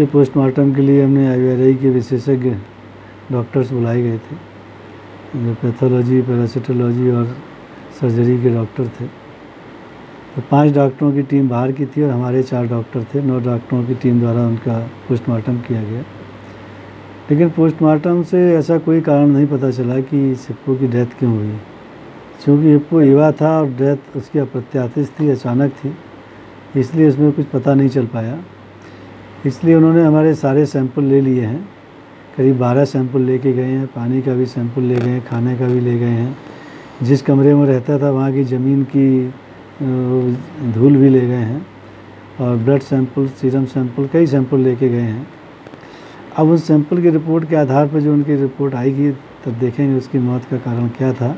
ये पोस्टमार्टम के लिए हमने आईवीआरआई के विशेषज्ञ डॉक्टर्स बुलाए गए थे, जो पैथोलॉजी, पैरासिटोलॉजी और सर्जरी के डॉक्टर थे। तो 5 डॉक्टरों की टीम बाहर की थी और हमारे 4 डॉक्टर थे। 9 डॉक्टरों की टीम द्वारा उनका पोस्टमार्टम किया गया, लेकिन पोस्टमार्टम से ऐसा कोई कारण नहीं पता चला कि हिप्पो की डेथ क्यों हुई। क्योंकि हिप्पो युवा था और डेथ उसकी अप्रत्याशित थी, अचानक थी, इसलिए उसमें कुछ पता नहीं चल पाया। इसलिए उन्होंने हमारे सारे सैंपल ले लिए हैं, करीब 12 सैंपल ले के गए हैं। पानी का भी सैंपल ले गए हैं, खाने का भी ले गए हैं, जिस कमरे में रहता था वहाँ की ज़मीन की धूल भी ले गए हैं, और ब्लड सैंपल, सीरम सैंपल, कई सैंपल ले के गए हैं। अब उस सैंपल की रिपोर्ट के आधार पर जो उनकी रिपोर्ट आएगी तब देखेंगे उसकी मौत का कारण क्या था।